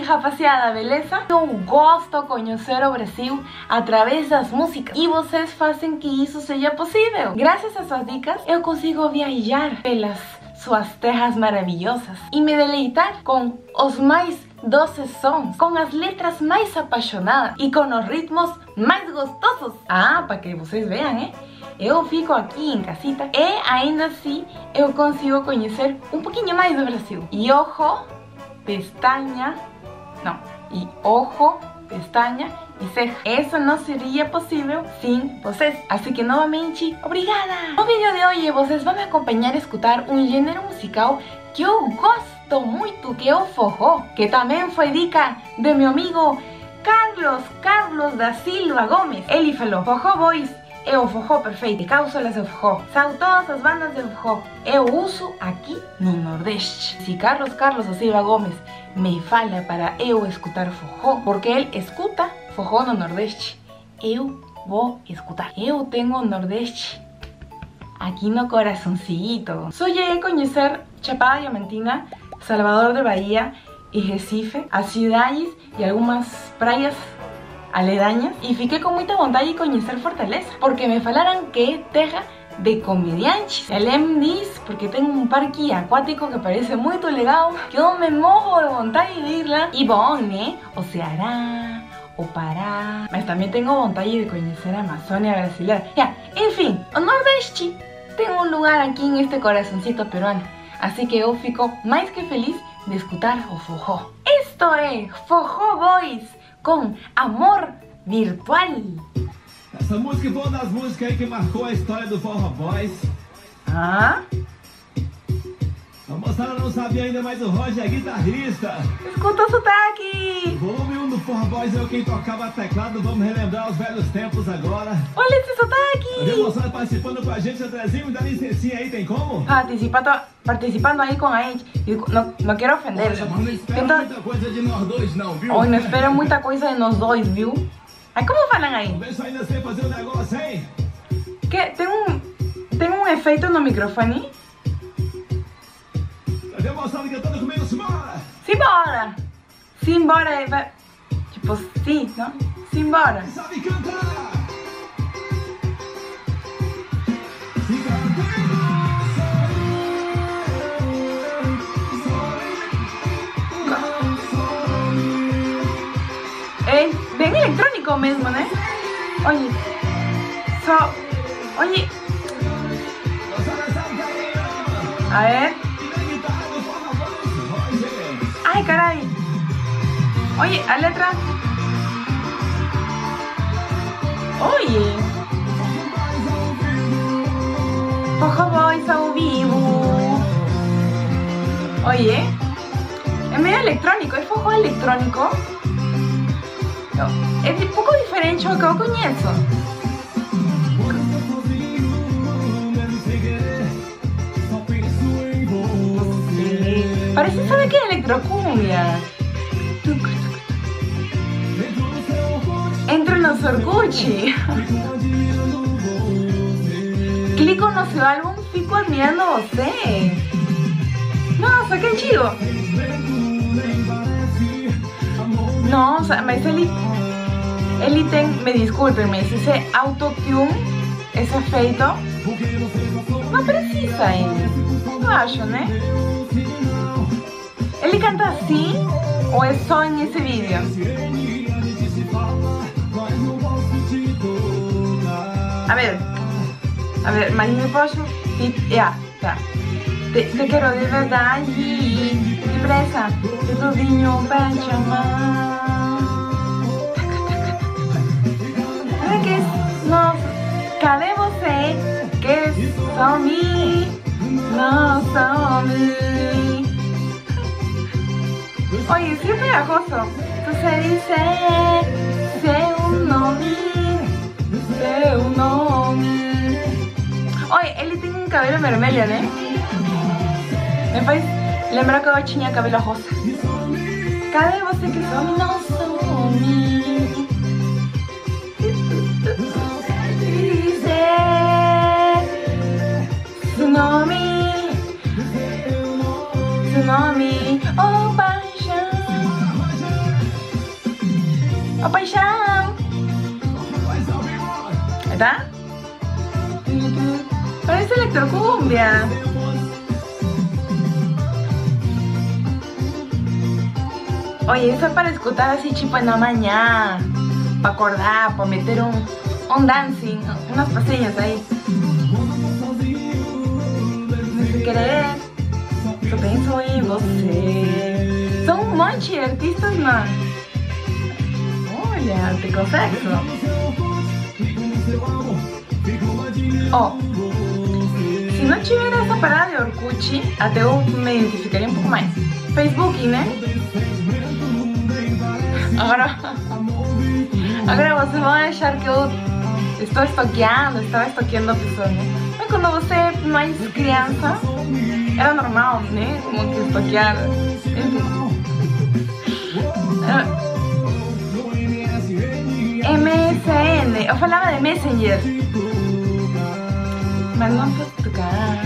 bem, rapaziada, beleza? Eu gosto de conhecer o Brasil através das músicas e vocês fazem que isso seja possível. Graças a suas dicas, eu consigo viajar pelas suas terras maravilhosas e me deleitar com os mais doces sons, con las letras más apasionadas y con los ritmos más gostosos. Ah, para que ustedes vean, yo fico aquí en casita y ainda así yo consigo conocer un poquito más de Brasil. Y ojo, pestaña, no, y ojo, pestaña y ceja. Eso no sería posible sin vocês. Así que nuevamente, obrigada. No video de hoy, vocês van a acompañar a escuchar un género musical que yo gosto mucho, que yo forró, que también fue dica de mi amigo Carlos da Silva Gómez. Él falou: Forró Boys é o forró perfeito, cápsulas de forró, são todas as bandas de forró, eu uso aquí no Nordeste. Si Carlos da Silva Gómez me fala para eu escutar forró, porque él escuta forró no Nordeste, eu vou escutar. Eu tengo o Nordeste aquí no corazoncito. Só lleguei a conocer Chapada Diamantina, Salvador de Bahía y Recife, as cidades y algunas playas aledañas, y fiqué con mucha vontade de conocer Fortaleza, porque me falaran que es terra de comediantes. Além disso, porque tengo un parque acuático que parece muy legal, que yo me mojo de vontade de irla. Y bom, né? O Ceará, o Pará, mas también tengo vontade de conocer a Amazonia brasileira. Ya, enfim, o Nordeste tem un lugar aquí en este corazoncito peruano. Así que yo fico más que feliz de escuchar o forró. Esto es Forró Boys con Amor Virtual. Essa música é uma das músicas aí que marcou a história do Forró Boys. Ah? A moçada não sabia ainda, mas o Roger é guitarrista. Escuta o sotaque. Volume 1 do Forró Boys, eu quem tocava teclado. Vamos relembrar os velhos tempos agora. Olha esse sotaque. A moçada participando com a gente, Andrezinho, me dá licencinha aí, tem como? Participando aí com a gente. Não quero ofender. Olha, não espero muita coisa de nós dois, não, viu? Olha, não espero muita coisa de nós dois, viu? Mas como falam aí? Talvez eu ainda sei fazer um negócio, hein? Que, tem um efeito no microfone? Comigo, simbora! Simbora! Simbora, vai... Tipo assim, não? Simbora! Sabe cantar! É bem eletrônico mesmo, né? Olha! Só... Olha! Aê! Ay, caray. Oye, a letra. Oye. Forró Boys ao vivo. Oye. Es medio electrónico, es forró electrónico. No, es un poco diferente a lo que yo conozco. Parece, ¿sabe qué? Electro Cumbia. Entro en los orguchi. Clico en nuestro álbum, fico admirando a usted. No, saqué el chivo. No, o sea, me dice Eliten, me disculpen, me dice autotune, ese efecto. No precisa, No acho, ¿no? ¿Él canta así o es solo en ese vídeo? A ver, mas me posso... Ya, tá. Te quiero de verdad y presa. Yo tu vinho para te amar. ¿Sabe qué es? No, cadê você? Que só mim, não só mim. Oye, sí es pegajoso. Tú se dice, se un nombre. Oye, él tiene un cabello vermelho, ¿eh? Me parece, lembra que yo tenía cabello rosa. Cadê você que some, não some. Tú se dice, tsunami. Opa. Ô paixão! Aí tá? Parece Electro Cumbia! Oye, eso es para escuchar así tipo en la mañana, para acordar, para meter un dancing, unas pasillas ahí. Sin querer, yo pienso en você. Son un montón de artistas más. Olha, ficou sexo. Oh, si no tuviera esa parada de Orkut, até yo me identificaría un poco más. Facebook, ¿no? Agora vocês vão achar que eu estou estoqueando, estava estoqueando a pessoa, né? Mas quando você é mais criança, era normal, né? Como que estoquear. MSN, eu falava de Messenger. Mas não posso tocar.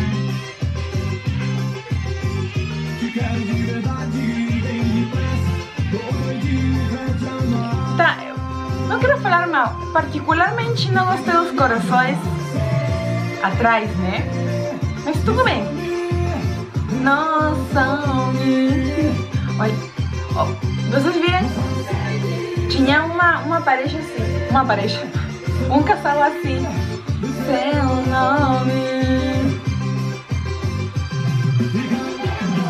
No quiero hablar mal, particularmente no gosté de los corazones atrás, ¿no? Mas tudo bem. No son. Olha, vocês viram? Tinha uma pareja assim, uma pareja, um casal assim. Seu nome.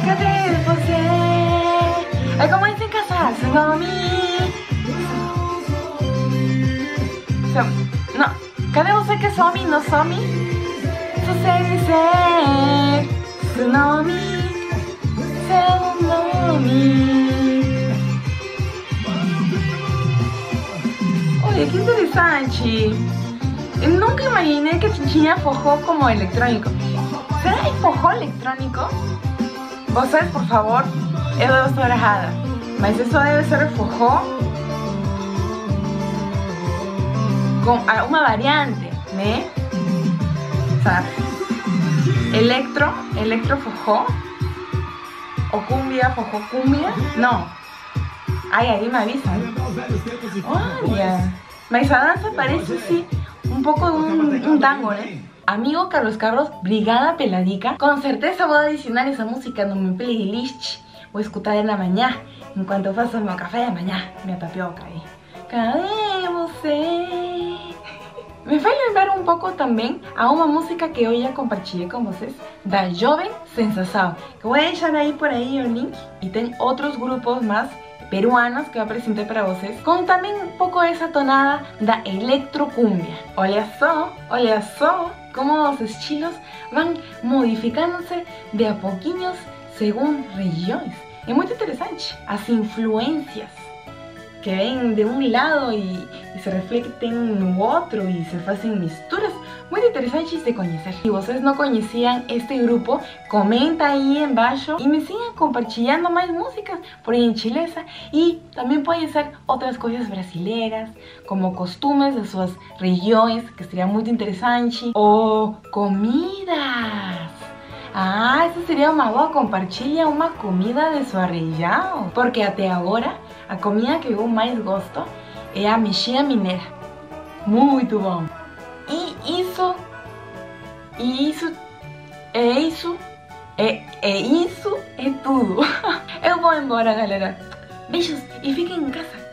Cadê você? É como esse casal, seu nome. No, cadê você que some e não some? Se você disser seu nome. Olha, que interessante. Eu nunca imaginei que tinha forró como eletrônico. Será que forró eletrônico? Vocês, por favor, eu estou errada. Mas isso deve ser forró con una variante, ¿no? O sea, electro fojó, o cumbia, fojó cumbia, no. Ay, ahí me avisan. Olha, esa danza parece sí, un poco un tango, ¿no? Amigo Carlos, Brigada Peladica, con certeza voy a adicionar esa música no mi playlist, voy a escuchar en la mañana, en cuanto paso mi café de mañana, mi tapioca ahí. Cadê você? Me faz lembrar um pouco também a uma música que eu já compartilhei com vocês, Da Joven Sensação, que eu vou deixar aí por aí o link. E tem outros grupos mais peruanos que eu apresentei para vocês, com também um pouco essa tonada da Electro Cumbia. Olha só como os estilos vão modificando-se de a pouquinhos segundo regiões. É muito interessante as influências que ven de un lado y se reflejan en otro y se hacen misturas muy interesantes de conocer. Si ustedes no conocían este grupo, comenta ahí embaixo y me sigan compartiendo más músicas por ahí en Chileza, y también pueden ser otras cosas brasileras, como costumbres de sus regiones, que sería muy interesante, o comidas. Ah, eso sería una boa compartilha, una comida de su región, porque hasta ahora a comida que eu mais gosto é a mexida mineira. Muito bom. E isso é tudo. Eu vou embora, galera. Beijos e fiquem em casa.